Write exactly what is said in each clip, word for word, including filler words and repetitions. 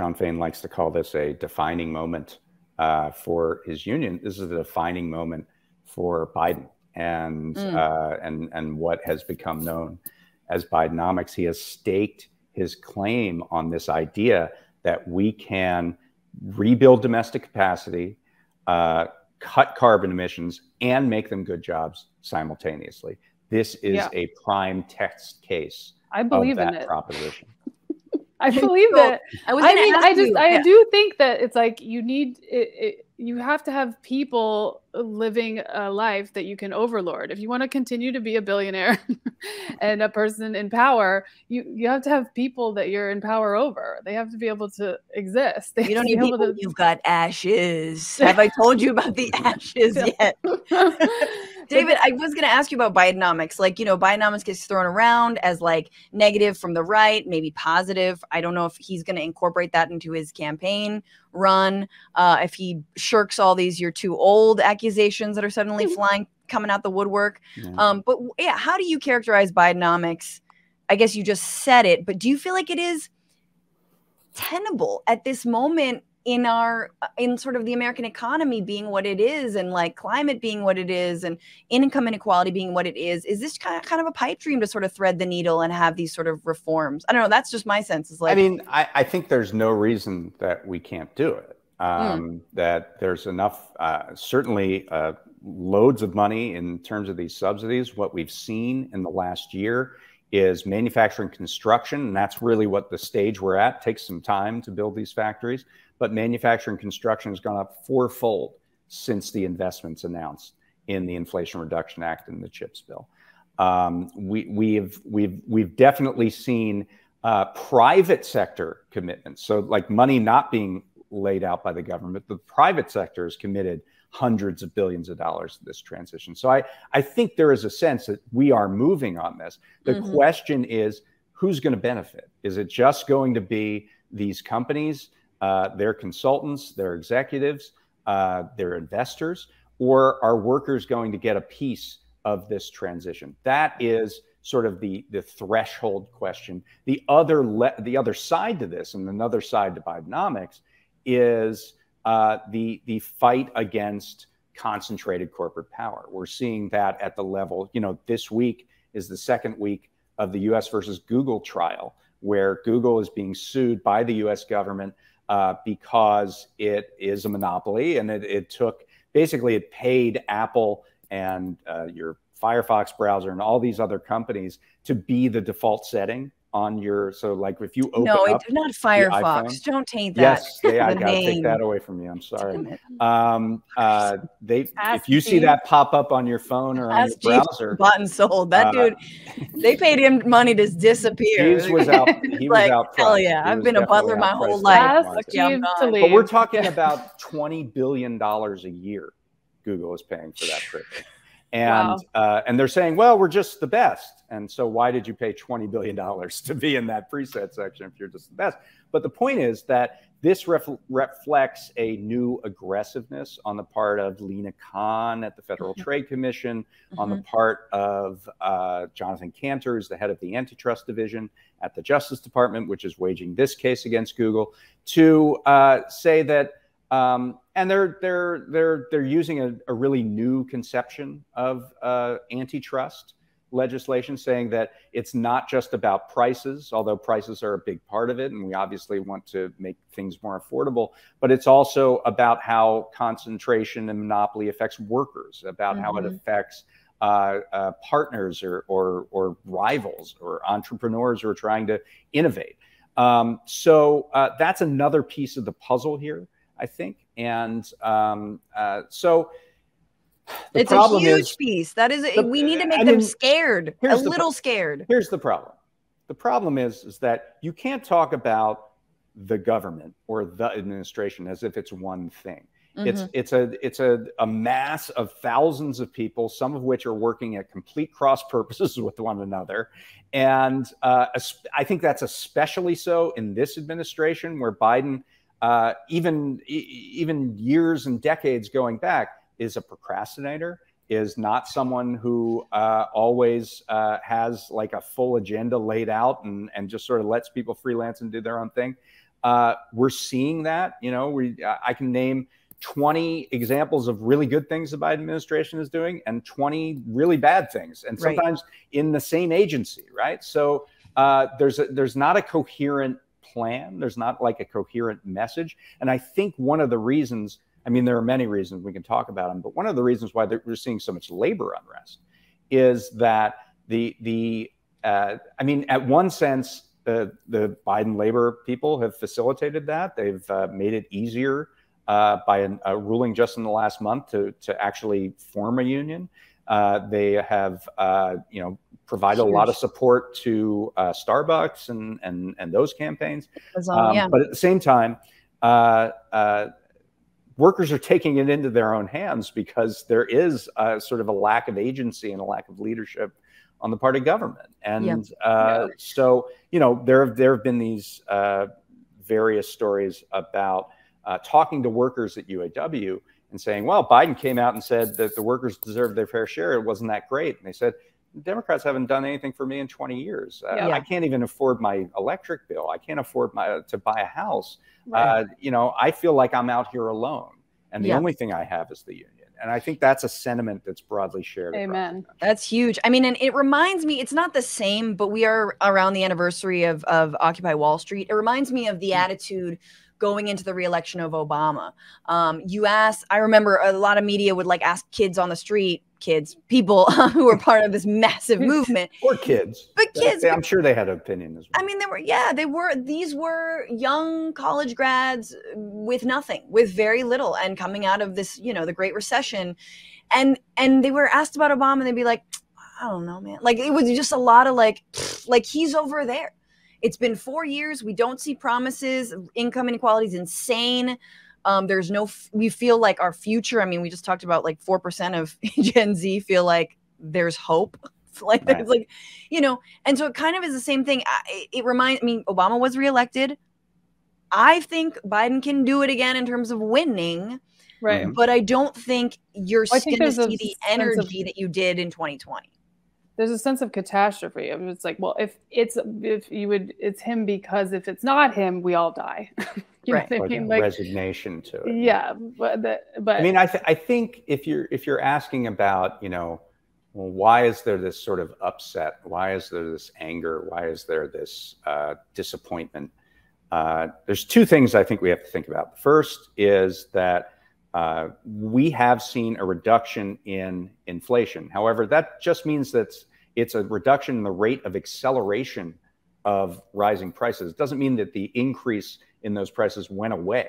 Sean Fain likes to call this a defining moment uh, for his union. This is a defining moment for Biden and, mm. uh, and, and what has become known as Bidenomics. He has staked his claim on this idea that we can rebuild domestic capacity, uh, cut carbon emissions, and make them good jobs simultaneously. This is yeah. a prime test case I believe of that in it. proposition. I believe so, it. I, was I mean, I just, you. I yeah. do think that it's like you need, it, it, you have to have people living a life that you can overlord. If you want to continue to be a billionaire and a person in power, you, you have to have people that you're in power over. They have to be able to exist. They you don't need people, to... you've got ashes. Have I told you about the ashes yet? David, I was going to ask you about Bidenomics. Like, you know, Bidenomics gets thrown around as like negative from the right, maybe positive. I don't know if he's going to incorporate that into his campaign run. Uh, if he shirks all these "you're too old" accusations that are suddenly flying, coming out the woodwork. Yeah. Um, but yeah, how do you characterize Bidenomics? I guess you just said it, but do you feel like it is tenable at this moment in our, in sort of the American economy being what it is, and like climate being what it is, and income inequality being what it is? Is this kind of, kind of a pipe dream to sort of thread the needle and have these sort of reforms? I don't know. That's just my sense. Is like, I mean, I, I think there's no reason that we can't do it. Um, mm. That there's enough, uh, certainly uh, loads of money in terms of these subsidies. What we've seen in the last year is manufacturing construction, and that's really what the stage we're at. It takes some time to build these factories, but manufacturing construction has gone up fourfold since the investments announced in the Inflation Reduction Act and the CHIPS bill. Um, we, we've, we've, we've definitely seen uh, private sector commitments. So like money not being laid out by the government, the private sector has committed hundreds of billions of dollars to this transition. So I, I think there is a sense that we are moving on this. The mm-hmm. question is, who's going to benefit? Is it just going to be these companies, uh, their consultants, their executives, uh, their investors, or are workers going to get a piece of this transition? That is sort of the, the threshold question. The other, le the other side to this, and another side to Bidenomics, is uh, the the fight against concentrated corporate power. We're seeing that at the level, you know, this week is the second week of the U S versus Google trial, where Google is being sued by the U S government uh, because it is a monopoly, and it, it took, basically it paid Apple and uh, your Firefox browser and all these other companies to be the default setting on your, so like if you open no, up. No, it's not Firefox. iPhone, don't taint that. Yes, they, I gotta name. take that away from you. I'm sorry. Um, uh, they, Ask if you Steve. see that pop up on your phone or on Ask your browser, Steve bought and sold. That uh, dude, they paid him money to disappear. He was out. He like, was out. Hell yeah! I've been a butler my whole life. Okay, but we're talking about twenty billion dollars a year Google is paying for that privilege. And, wow. uh, and they're saying, well, we're just the best. And so why did you pay twenty billion dollars to be in that preset section if you're just the best? But the point is that this ref reflects a new aggressiveness on the part of Lena Khan at the Federal Trade Commission, mm-hmm. on the part of uh, Jonathan Cantor, who's the head of the Antitrust Division at the Justice Department, which is waging this case against Google, to uh, say that Um, and they're they're they're they're using a, a really new conception of uh, antitrust legislation, saying that it's not just about prices, although prices are a big part of it, and we obviously want to make things more affordable. But it's also about how concentration and monopoly affects workers, about mm-hmm. how it affects uh, uh, partners or, or or rivals or entrepreneurs who are trying to innovate. Um, so uh, that's another piece of the puzzle here, I think. And um, uh, so the it's problem a huge is, piece. That is, the, we need to make I them mean, scared, a little scared. Here's the problem. The problem is, is that you can't talk about the government or the administration as if it's one thing. Mm-hmm. It's, it's, a, it's a, a mass of thousands of people, some of which are working at complete cross purposes with one another. And uh, I think that's especially so in this administration, where Biden, Uh, even even years and decades going back, is a procrastinator, is not someone who uh, always uh, has like a full agenda laid out and, and just sort of lets people freelance and do their own thing. Uh, we're seeing that. You know, we I can name twenty examples of really good things the Biden administration is doing and twenty really bad things, and sometimes right. in the same agency, right? So uh, there's a, there's not a coherent plan. There's not like a coherent message. And I think one of the reasons, I mean, there are many reasons, we can talk about them, but one of the reasons why we're seeing so much labor unrest is that the, the uh, I mean, at one sense, uh, the Biden labor people have facilitated that. They've uh, made it easier uh, by an, a ruling just in the last month to, to actually form a union. Uh, they have, uh, you know, provided a lot of support to uh, Starbucks and, and, and those campaigns. Um, yeah. But at the same time, uh, uh, workers are taking it into their own hands because there is a, sort of a lack of agency and a lack of leadership on the part of government. And yeah. Uh, yeah. so, you know, there have, there have been these uh, various stories about uh, talking to workers at U A W and saying, well, Biden came out and said that the workers deserved their fair share. It wasn't that great. And they said, Democrats haven't done anything for me in twenty years. Uh, yeah. I can't even afford my electric bill. I can't afford my, to buy a house. Right. Uh, you know, I feel like I'm out here alone. And the yeah. only thing I have is the union. And I think that's a sentiment that's broadly shared. Amen. That's huge. I mean, and it reminds me, it's not the same, but we are around the anniversary of, of Occupy Wall Street. It reminds me of the attitude going into the reelection of Obama. Um, you ask, I remember a lot of media would like ask kids on the street, kids, people who were part of this massive movement. or kids. But kids. I'm but, sure they had an opinion as well. I mean, they were, yeah, they were, these were young college grads with nothing, with very little, and coming out of this, you know, the Great Recession. And, and they were asked about Obama and they'd be like, I don't know, man. Like, it was just a lot of like, like he's over there. It's been four years. We don't see promises. Income inequality is insane. Um, there's no, f we feel like our future. I mean, we just talked about like four percent of Gen Z feel like there's hope. Like, right. there's like, you know, and so it kind of is the same thing. I, it reminds I mean, Obama was reelected. I think Biden can do it again in terms of winning. Right. But I don't think you're well, going to see the energy that you did in twenty twenty. There's a sense of catastrophe. I mean, it's like, well, if it's if you would, it's him because if it's not him, we all die. you right. know what I mean? Like, resignation to it. Yeah, but the, but I mean, I th I think if you're if you're asking about, you know, well, why is there this sort of upset? Why is there this anger? Why is there this uh, disappointment? Uh, there's two things I think we have to think about. The first is that. Uh, we have seen a reduction in inflation. However, that just means that it's a reduction in the rate of acceleration of rising prices. It doesn't mean that the increase in those prices went away.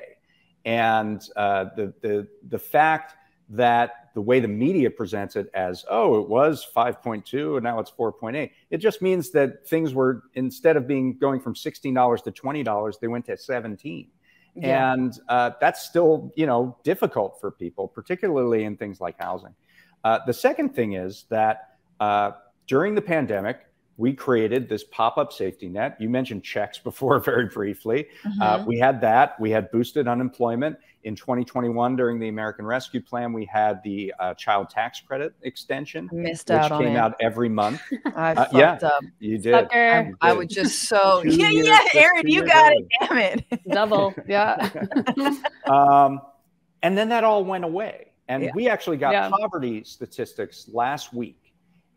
And uh, the, the, the fact that the way the media presents it as, oh, it was five point two and now it's four point eight, it just means that things were, instead of being going from sixteen dollars to twenty dollars, they went to seventeen dollars. Yeah. And uh, that's still, you know, difficult for people, particularly in things like housing. Uh, the second thing is that uh, during the pandemic, we created this pop-up safety net. You mentioned checks before very briefly. Mm-hmm. uh, we had that. We had boosted unemployment in twenty twenty-one during the American Rescue Plan. We had the uh, child tax credit extension, I missed which out on came it. out every month. I uh, fucked yeah, up. You did. I, did. I would just so yeah, years, yeah, Aaron, you got it. Damn it, double. Yeah. um, and then that all went away, and yeah. we actually got yeah. poverty statistics last week.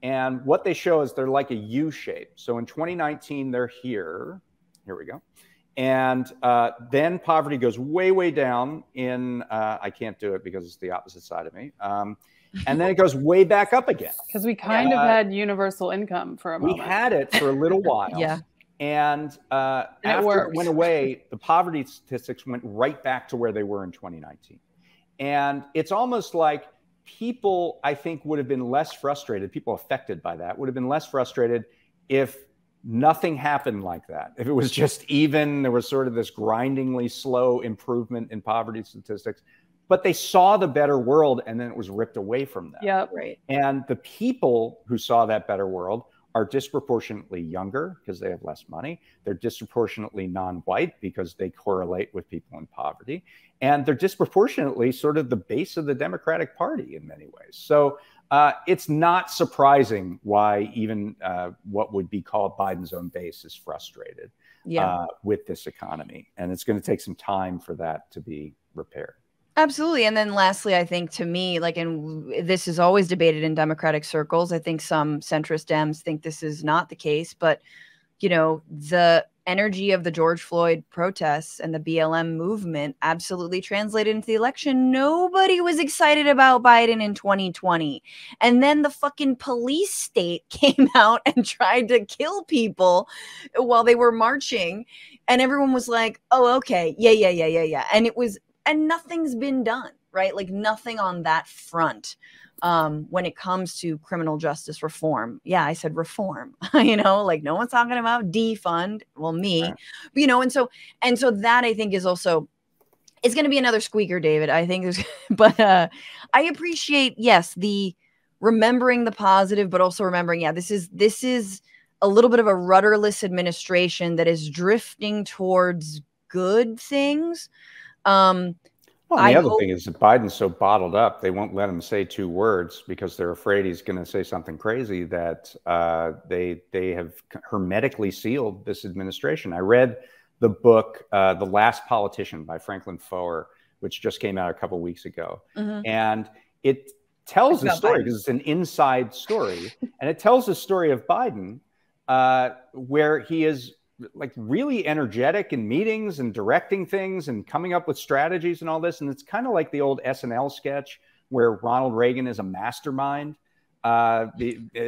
And what they show is they're like a U shape. So in twenty nineteen, they're here. Here we go. And uh, then poverty goes way, way down in, uh, I can't do it because it's the opposite side of me. Um, and then it goes way back up again. Because we kind uh, of had universal income for a moment. We had it for a little while. yeah. And, uh, and after it worked. It went away, the poverty statistics went right back to where they were in twenty nineteen. And it's almost like, people, I think, would have been less frustrated. People affected by that would have been less frustrated if nothing happened like that. If it was just even, there was sort of this grindingly slow improvement in poverty statistics. But they saw the better world and then it was ripped away from them. Yeah, right. And the people who saw that better world are disproportionately younger because they have less money. They're disproportionately non-white because they correlate with people in poverty. And they're disproportionately sort of the base of the Democratic Party in many ways. So uh, it's not surprising why even uh, what would be called Biden's own base is frustrated. yeah. uh, with this economy. And it's going to take some time for that to be repaired. Absolutely. And then lastly, I think to me, like, and this is always debated in Democratic circles. I think some centrist Dems think this is not the case, but, you know, the energy of the George Floyd protests and the B L M movement absolutely translated into the election. Nobody was excited about Biden in twenty twenty. And then the fucking police state came out and tried to kill people while they were marching. And everyone was like, oh, okay. Yeah, yeah, yeah, yeah, yeah. And it was, and nothing's been done, right? Like nothing on that front um, when it comes to criminal justice reform. Yeah, I said reform, you know, like no one's talking about defund. Well, me, right. you know, and so, and so that I think is also, it's going to be another squeaker, David, I think. There's, but uh, I appreciate, yes, the remembering the positive, but also remembering, yeah, this is, this is a little bit of a rudderless administration that is drifting towards good things. Um, well, the I other hope... thing is that Biden's so bottled up, they won't let him say two words because they're afraid he's going to say something crazy, that uh, they they have hermetically sealed this administration. I read the book, uh, The Last Politician by Franklin Foer, which just came out a couple weeks ago. Mm-hmm. And it tells the story because it's an inside story. And it tells the story of Biden uh, where he is like really energetic in meetings and directing things and coming up with strategies and all this. And it's kind of like the old S N L sketch where Ronald Reagan is a mastermind. Uh, the, uh,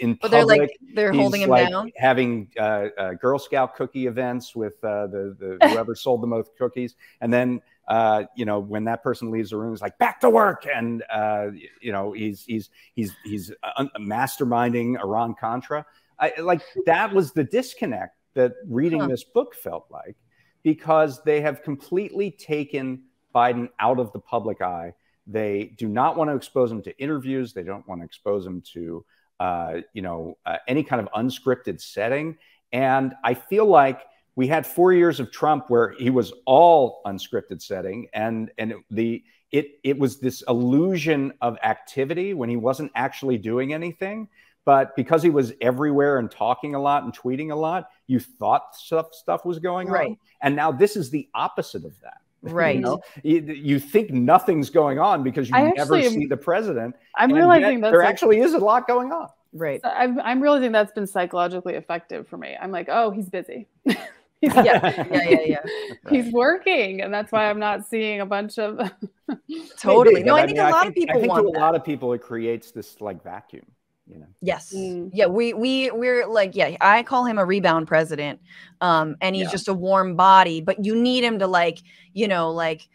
in public, but they're like, they're holding him like down, having uh, uh, Girl Scout cookie events with uh, the, the whoever sold the most cookies. And then, uh, you know, when that person leaves the room, it's like back to work. And, uh, you know, he's he's he's he's uh, masterminding Iran Contra. I, like that was the disconnect that reading huh. this book felt like, because they have completely taken Biden out of the public eye. They do not want to expose him to interviews. They don't want to expose him to, uh, you know, uh, any kind of unscripted setting. And I feel like we had four years of Trump where he was all unscripted setting, and and the it it was this illusion of activity when he wasn't actually doing anything. But because he was everywhere and talking a lot and tweeting a lot, you thought stuff, stuff was going right. on. And now this is the opposite of that. Right. You know? you, you think nothing's going on because you I never see am, the president. I'm realizing that's there like, actually is a lot going on. Right. I'm, I'm realizing that's been psychologically effective for me. I'm like, oh, he's busy. he's, yeah, yeah, yeah, yeah. Right. He's working. And that's why I'm not seeing a bunch of. Totally. No, I, I think mean, a lot think, of people I think want to that. A lot of people, it creates this like vacuum. You know. Yes. Mm. Yeah. We, we, we're like, yeah, I call him a rebound president. Um, and he's yeah. just a warm body, but you need him to like, you know, like,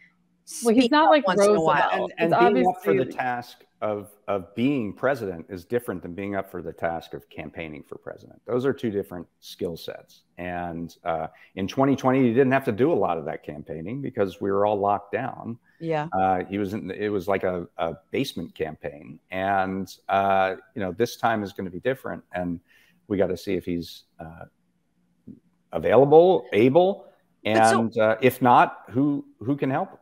well, he's not like once in a while. And, and being up for the task of, of being president is different than being up for the task of campaigning for president. Those are two different skill sets. And, uh, in twenty twenty, you didn't have to do a lot of that campaigning because we were all locked down. Yeah. Uh, he was in, it was like a, a basement campaign, and, uh, you know, this time is going to be different, and we got to see if he's, uh, available, able, and, so, uh, if not, who, who can help him.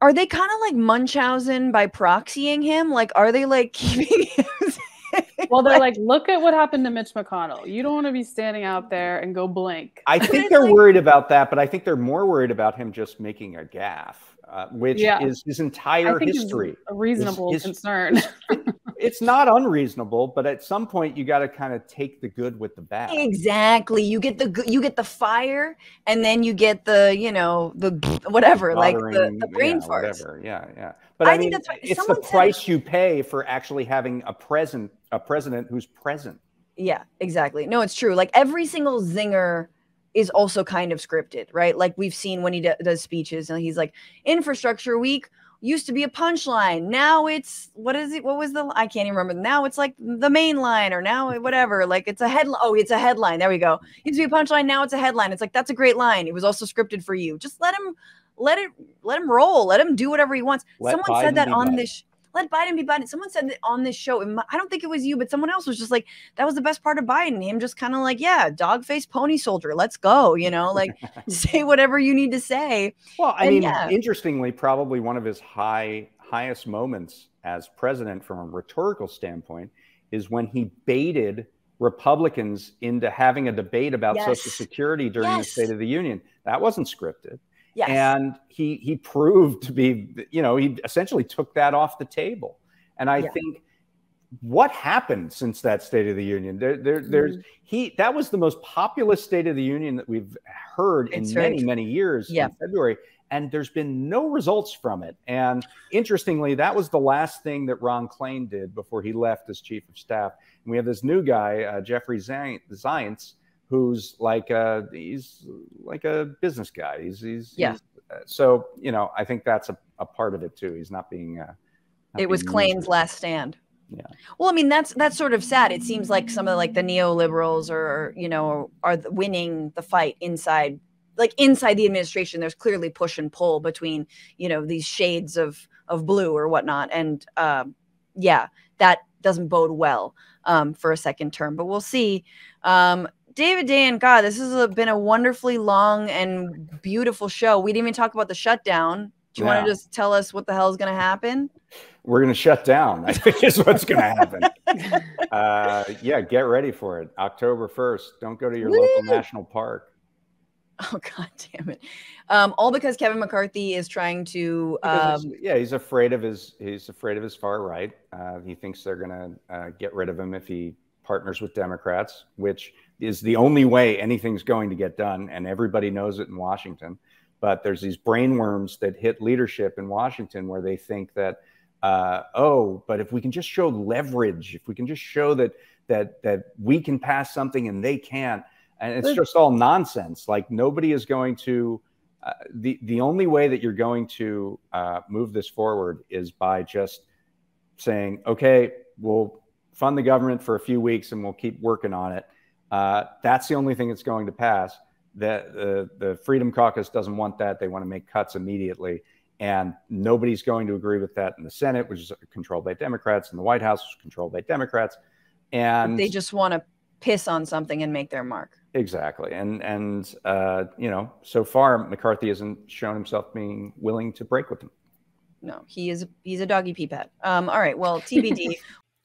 Are they kind of like Munchausen by proxying him? Like, are they like keeping him? Well, they're like, look at what happened to Mitch McConnell. You don't want to be standing out there and go blank. I think they're like, worried about that, but I think they're more worried about him just making a gaffe, uh, which yeah. is his entire history. A reasonable his, his, concern. It's not unreasonable, but at some point you got to kind of take the good with the bad. Exactly. You get the you get the fire, and then you get the you know the whatever, the like the, the brain yeah, farts. Whatever. Yeah, yeah. But I, I mean, think that's what, it's the price it. you pay for actually having a present a president who's present. Yeah, exactly. No, it's true. Like every single zinger is also kind of scripted, right? Like we've seen when he does speeches, and he's like, "Infrastructure Week." Used to be a punchline. Now it's, what is it? What was the, I can't even remember. Now it's like the main line, or now whatever. Like it's a headline. Oh, it's a headline. There we go. Used to be a punchline. Now it's a headline. It's like, that's a great line. It was also scripted for you. Just let him, let it, let him roll. Let him do whatever he wants. Let Someone Biden said that on Biden. this, let Biden be Biden. Someone said that on this show. I don't think it was you, but someone else was just like, that was the best part of Biden. Him just kind of like, yeah, dog face pony soldier. Let's go. You know, like say whatever you need to say. Well, I and, mean, yeah. interestingly, probably one of his high highest moments as president from a rhetorical standpoint is when he baited Republicans into having a debate about yes. Social Security during yes. the State of the Union. That wasn't scripted. Yes. And he, he proved to be, you know, he essentially took that off the table. And I yeah. think what happened since that State of the Union? There, there, there's he. That was the most populous State of the Union that we've heard in it's many, right. many years yeah. in February. And there's been no results from it. And interestingly, that was the last thing that Ron Klain did before he left as chief of staff. And we have this new guy, uh, Jeffrey Zients, who's like a, he's like a business guy. He's, he's, yeah. he's uh, so, you know, I think that's a, a part of it too. He's not being, uh, not it was Klain's last stand. Yeah. Well, I mean, that's, that's sort of sad. It seems like some of like the neoliberals are, you know, are winning the fight inside Like inside the administration. There's clearly push and pull between, you know, these shades of of blue or whatnot. And um, yeah, that doesn't bode well um, for a second term, but we'll see. Um, David Dan, God, this has a, been a wonderfully long and beautiful show. We didn't even talk about the shutdown. Do you yeah. want to just tell us what the hell is going to happen? We're going to shut down, I think is what's going to happen. uh, yeah, get ready for it. October first. Don't go to your Woo! Local national park. Oh, God damn it. Um, all because Kevin McCarthy is trying to. Um, he's, yeah, he's afraid of his he's afraid of his far right. Uh, he thinks they're going to uh, get rid of him if he partners with Democrats, which is the only way anything's going to get done. And everybody knows it in Washington. But there's these brainworms that hit leadership in Washington where they think that, uh, oh, but if we can just show leverage, if we can just show that that that we can pass something and they can't. And it's just all nonsense. Like nobody is going to, uh, the, the only way that you're going to uh, move this forward is by just saying, okay, we'll fund the government for a few weeks and we'll keep working on it. Uh, that's the only thing that's going to pass. The, the, the Freedom Caucus doesn't want that. They want to make cuts immediately. And nobody's going to agree with that in the Senate, which is controlled by Democrats, and the White House, which is controlled by Democrats. And they just want to piss on something and make their mark. Exactly. And, and uh, you know, so far, McCarthy hasn't shown himself being willing to break with them. No, he is. He's a doggy pee pad. Um, all right. Well, T B D.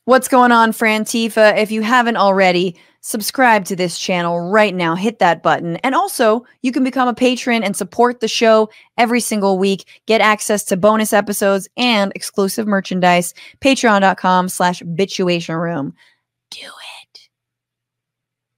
What's going on, Frantifa? If you haven't already, subscribe to this channel right now. Hit that button. And also, you can become a patron and support the show every single week. Get access to bonus episodes and exclusive merchandise. Patreon dot com slash Bituation Room. Do it.